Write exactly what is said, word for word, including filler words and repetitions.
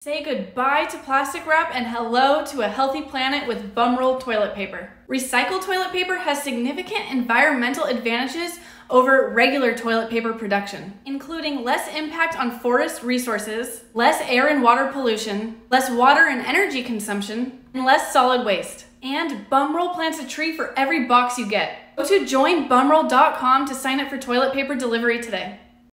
Say goodbye to plastic wrap and hello to a healthy planet with Bumroll toilet paper. Recycled toilet paper has significant environmental advantages over regular toilet paper production, including less impact on forest resources, less air and water pollution, less water and energy consumption, and less solid waste. And Bumroll plants a tree for every box you get. Go to join bumroll dot com to sign up for toilet paper delivery today.